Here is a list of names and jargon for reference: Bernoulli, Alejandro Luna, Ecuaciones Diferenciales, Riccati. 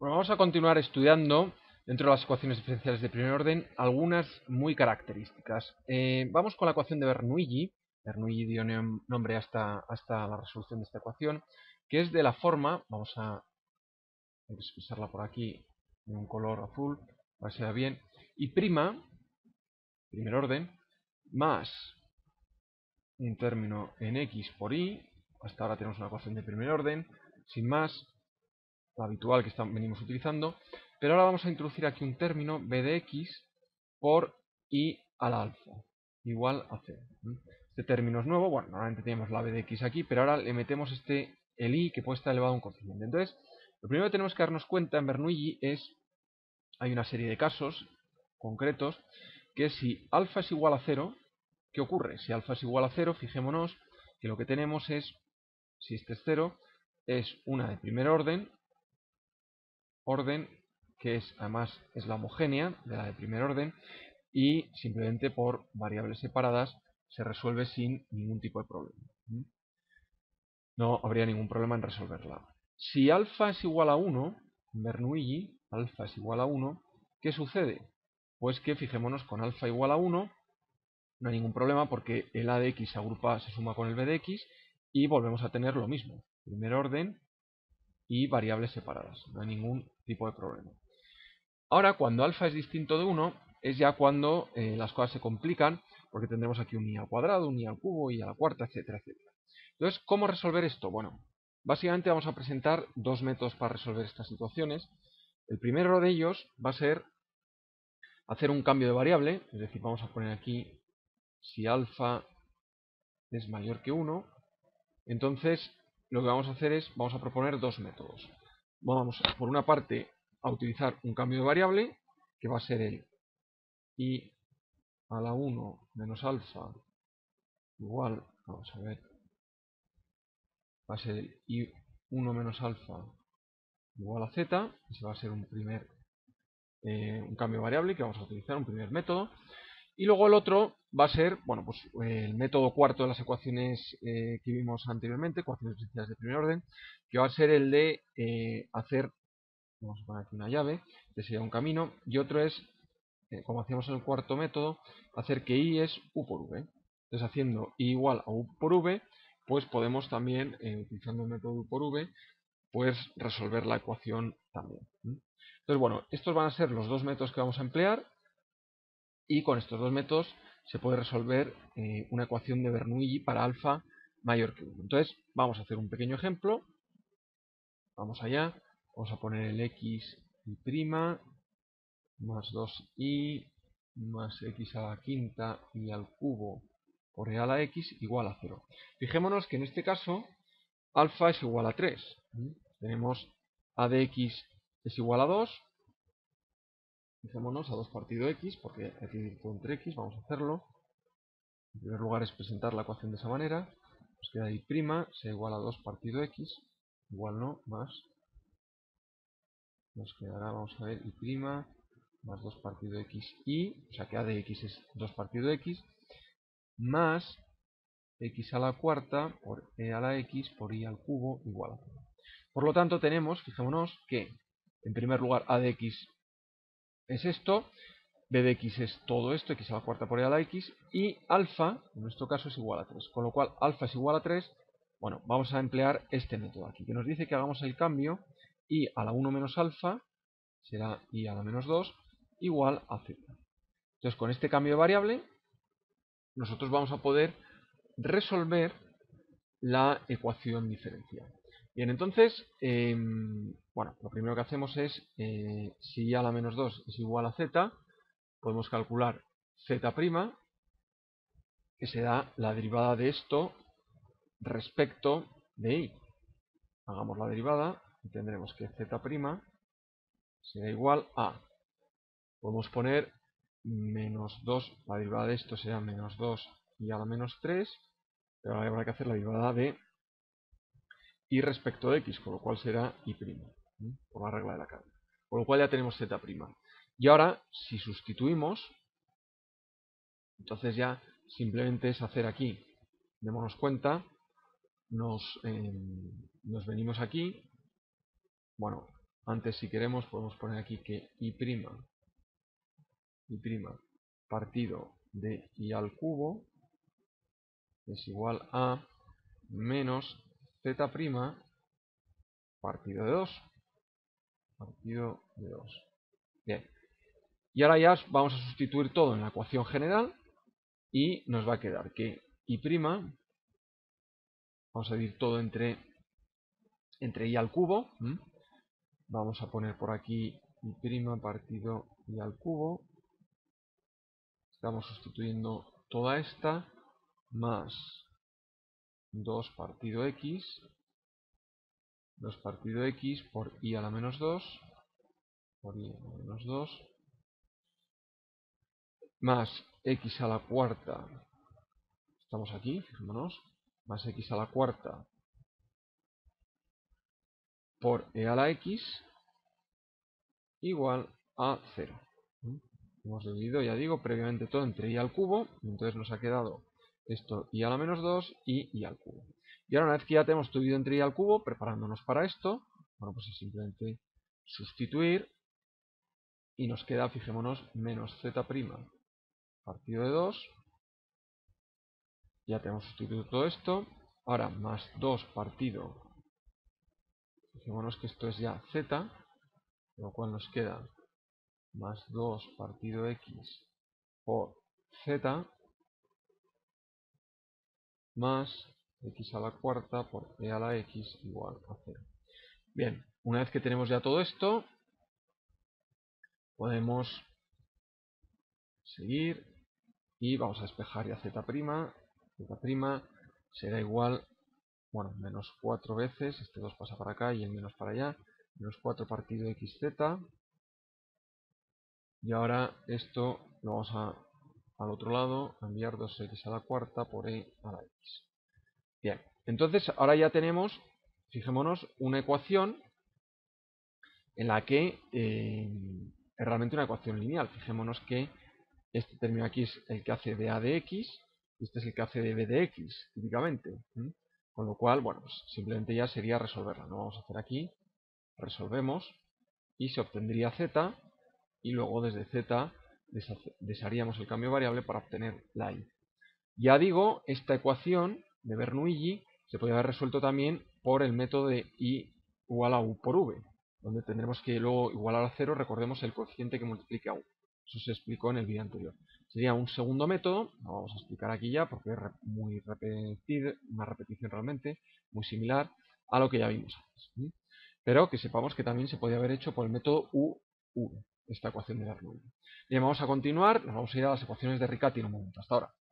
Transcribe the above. Bueno, vamos a continuar estudiando dentro de las ecuaciones diferenciales de primer orden algunas muy características. Vamos con la ecuación de Bernoulli. Bernoulli dio nombre hasta la resolución de esta ecuación, que es de la forma, vamos a expresarla por aquí en un color azul, para que se vea bien, y prima, primer orden, más un término en x por y, hasta ahora tenemos una ecuación de primer orden, sin más, la habitual que venimos utilizando, pero ahora vamos a introducir aquí un término b de x por y al alfa, igual a c. Este término es nuevo, bueno, normalmente teníamos la b de x aquí, pero ahora le metemos el y que puede estar elevado a un coeficiente. Entonces, lo primero que tenemos que darnos cuenta en Bernoulli es, hay una serie de casos concretos, que si alfa es igual a 0, ¿qué ocurre? Si alfa es igual a 0, fijémonos que lo que tenemos es, si este es 0, es una de primer orden que es además es la homogénea de la de primer orden, y simplemente por variables separadas se resuelve sin ningún tipo de problema. No habría ningún problema en resolverla. Si alfa es igual a 1, Bernoulli, alfa es igual a 1, ¿qué sucede? Pues que fijémonos con alfa igual a 1, no hay ningún problema porque el a de x se suma con el b de x y volvemos a tener lo mismo. Primer orden y variables separadas, no hay ningún tipo de problema. Ahora, cuando alfa es distinto de 1, es ya cuando las cosas se complican, porque tendremos aquí un i al cuadrado, un i al cubo, y a la cuarta, etcétera, etcétera. Entonces, ¿cómo resolver esto? Bueno, básicamente vamos a presentar dos métodos para resolver estas situaciones. El primero de ellos va a ser hacer un cambio de variable, es decir, vamos a poner aquí si alfa es mayor que 1, entonces lo que vamos a hacer es, vamos a proponer dos métodos. Vamos, por una parte, a utilizar un cambio de variable, que va a ser el i a la 1 menos alfa igual, vamos a ver, va a ser el i1 menos alfa igual a z, ese va a ser un cambio de variable que vamos a utilizar, un primer método. Y luego el otro va a ser, bueno, pues el método cuarto de las ecuaciones que vimos anteriormente, ecuaciones diferenciales de primer orden, que va a ser el de hacer, vamos a poner aquí una llave, que sería un camino, y otro es, como hacíamos en el cuarto método, hacer que i es u por v. Entonces, haciendo i igual a u por v, pues podemos también, utilizando el método u por v, pues resolver la ecuación también. Entonces, bueno, estos van a ser los dos métodos que vamos a emplear. Y con estos dos métodos se puede resolver una ecuación de Bernoulli para alfa mayor que 1. Entonces, vamos a hacer un pequeño ejemplo. Vamos allá. Vamos a poner el x' más 2i más x a la quinta y al cubo por e a la x igual a 0. Fijémonos que en este caso alfa es igual a 3. Tenemos a de x es igual a 2. Fijémonos a 2 partido x, porque hay que dividir todo entre x, vamos a hacerlo. En primer lugar es presentar la ecuación de esa manera. Nos queda y' sea igual a 2 partido x, igual no, más. Nos quedará, vamos a ver, y' más 2 partido x y, o sea que a de x es 2 partido x, más x a la cuarta por e a la x por y al cubo igual a 0. Por lo tanto tenemos, fijémonos, que en primer lugar a de x es esto, b de x es todo esto, x a la cuarta por e a la x, y alfa, en nuestro caso, es igual a 3. Con lo cual, alfa es igual a 3, bueno, vamos a emplear este método aquí, que nos dice que hagamos el cambio, y a la 1 menos alfa, será y a la menos 2, igual a z. Entonces, con este cambio de variable, nosotros vamos a poder resolver la ecuación diferencial. Bien, entonces, bueno, lo primero que hacemos es, si y a la menos 2 es igual a z, podemos calcular z', que será la derivada de esto respecto de y. Hagamos la derivada y tendremos que z' será igual a, podemos poner menos 2, la derivada de esto será menos 2 y a la menos 3, pero ahora habrá que hacer la derivada de y respecto a x, con lo cual será y', por la regla de la cadena. Con lo cual ya tenemos z'. Y ahora, si sustituimos, entonces ya simplemente es hacer aquí, démonos cuenta, nos venimos aquí, bueno, Antes, si queremos, podemos poner aquí que y' partido de y al cubo es igual a menos z' partido de 2. Partido de 2. Bien. Y ahora ya vamos a sustituir todo en la ecuación general y nos va a quedar que y', vamos a dividir todo entre y al cubo. Vamos a poner por aquí y' partido y al cubo. Estamos sustituyendo toda esta más 2 partido x. 2 partido x por y a la menos 2. Por y a la menos 2. Más x a la cuarta. Estamos aquí, fijémonos. Más x a la cuarta por e a la x igual a 0. Hemos dividido, ya digo, previamente todo entre y al cubo. Entonces nos ha quedado esto y a la menos 2 y al cubo. Y ahora, una vez que ya tenemos todo dividido entre y al cubo, preparándonos para esto, bueno, pues es simplemente sustituir y nos queda, fijémonos, menos z' partido de 2. Ya tenemos sustituido todo esto. Ahora más 2 partido. Fijémonos que esto es ya z, lo cual nos queda más 2 partido x por z más x a la cuarta por e a la x igual a 0. Bien, una vez que tenemos ya todo esto, podemos seguir y vamos a despejar ya z'. Z' será igual, bueno, menos 4 veces, este 2 pasa para acá y el menos para allá, menos 4 partido xz. Y ahora esto lo vamos al otro lado, a enviar 2x a la cuarta por e a la x. Bien, entonces ahora ya tenemos, fijémonos, una ecuación en la que es realmente una ecuación lineal. Fijémonos que este término aquí es el que hace de a de x, y este es el que hace de b de x, típicamente. Con lo cual, bueno, pues simplemente ya sería resolverla. No vamos a hacer aquí, resolvemos y se obtendría z, y luego desde z desharíamos el cambio de variable para obtener la y. Ya digo, esta ecuación de Bernoulli se podría haber resuelto también por el método de y igual a u por v, donde tendremos que luego igualar a 0, recordemos, el coeficiente que multiplique a u. Eso se explicó en el vídeo anterior. Sería un segundo método, lo vamos a explicar aquí ya porque es muy repetido, una repetición realmente muy similar a lo que ya vimos antes. Pero que sepamos que también se podía haber hecho por el método UV, esta ecuación de Bernoulli. Bien, vamos a continuar, nos vamos a ir a las ecuaciones de Riccati en un momento. Hasta ahora.